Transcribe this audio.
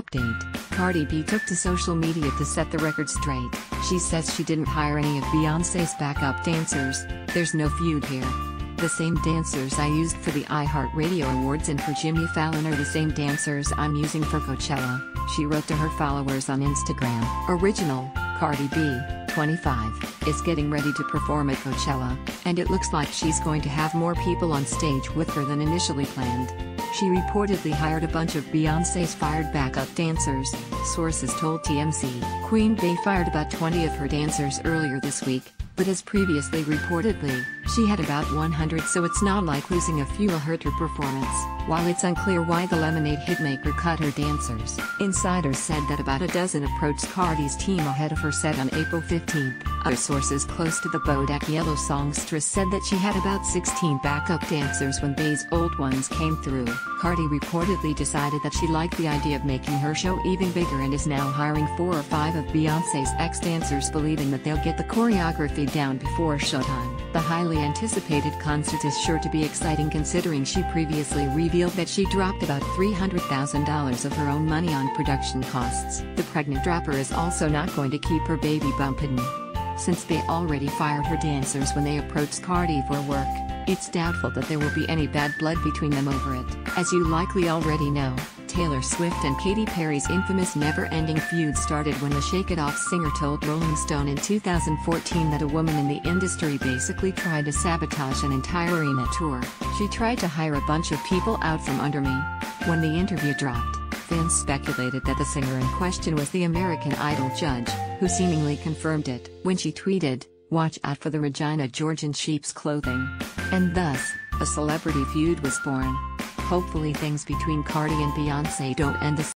Update: Cardi B took to social media to set the record straight. She says she didn't hire any of Beyoncé's backup dancers. There's no feud here. The same dancers I used for the iHeartRadio Awards and for Jimmy Fallon are the same dancers I'm using for Coachella, she wrote to her followers on Instagram. Original, Cardi B, 25, is getting ready to perform at Coachella, and it looks like she's going to have more people on stage with her than initially planned. She reportedly hired a bunch of Beyoncé's fired backup dancers, sources told TMZ. Queen Bey fired about 20 of her dancers earlier this week, but as previously reportedly, she had about 100, so it's not like losing a few will hurt her performance, while it's unclear why the Lemonade hitmaker cut her dancers. Insiders said that about a dozen approached Cardi's team ahead of her set on April 15. Other sources close to the Bodak Yellow songstress said that she had about 16 backup dancers when Bey's old ones came through. Cardi reportedly decided that she liked the idea of making her show even bigger and is now hiring 4 or 5 of Beyoncé's ex-dancers, believing that they'll get the choreography down before showtime. The highly anticipated concert is sure to be exciting, considering she previously revealed that she dropped about $300,000 of her own money on production costs. The pregnant rapper is also not going to keep her baby bump hidden. Since they already fired her dancers when they approached Cardi for work, it's doubtful that there will be any bad blood between them over it. As you likely already know, Taylor Swift and Katy Perry's infamous never-ending feud started when the Shake It Off singer told Rolling Stone in 2014 that a woman in the industry basically tried to sabotage an entire arena tour. She tried to hire a bunch of people out from under me. When the interview dropped, fans speculated that the singer in question was the American Idol judge, who seemingly confirmed it when she tweeted, "Watch out for the Regina George in sheep's clothing." And thus, a celebrity feud was born. Hopefully things between Cardi and Beyoncé don't end the